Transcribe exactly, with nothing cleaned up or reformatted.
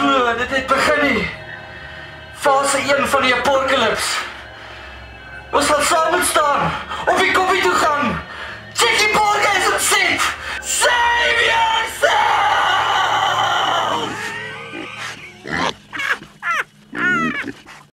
glo dit het begin nie. Fase een van die apocalypse. Ons sal saam staan of die koffie toe gaan. Check die